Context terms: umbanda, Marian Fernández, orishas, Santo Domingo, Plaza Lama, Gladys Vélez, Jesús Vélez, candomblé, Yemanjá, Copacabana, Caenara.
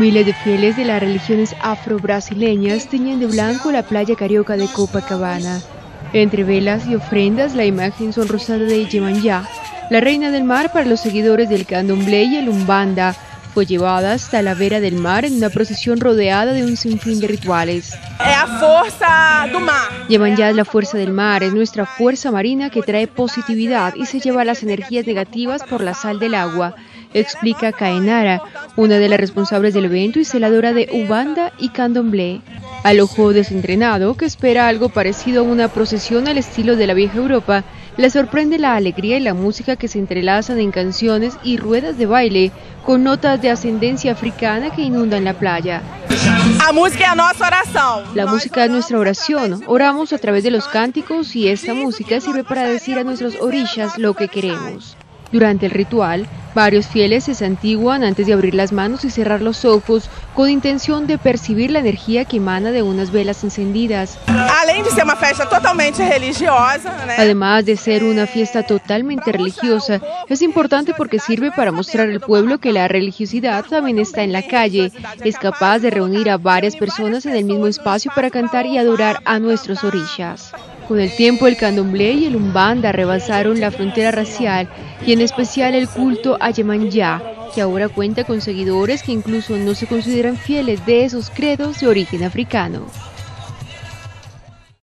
Miles de fieles de las religiones afro-brasileñas teñían de blanco la playa carioca de Copacabana. Entre velas y ofrendas, la imagen sonrosada de Yemanjá, la reina del mar para los seguidores del candomblé y el umbanda, fue llevada hasta la vera del mar en una procesión rodeada de un sinfín de rituales. Yemanjá es la fuerza del mar, es nuestra fuerza marina que trae positividad y se lleva las energías negativas por la sal del agua, explica Caenara, una de las responsables del evento y celadora de umbanda y candomblé. Al ojo desentrenado, que espera algo parecido a una procesión al estilo de la vieja Europa, le sorprende la alegría y la música que se entrelazan en canciones y ruedas de baile con notas de ascendencia africana que inundan la playa. La música es nuestra oración, oramos a través de los cánticos y esta música sirve para decir a nuestros orishas lo que queremos. Durante el ritual, varios fieles se santiguan antes de abrir las manos y cerrar los ojos con intención de percibir la energía que emana de unas velas encendidas. Además de ser una fiesta totalmente religiosa, es importante porque sirve para mostrar al pueblo que la religiosidad también está en la calle, es capaz de reunir a varias personas en el mismo espacio para cantar y adorar a nuestros orishas. Con el tiempo, el candomblé y el umbanda rebasaron la frontera racial y en especial el culto a Yemanjá, que ahora cuenta con seguidores que incluso no se consideran fieles de esos credos de origen africano.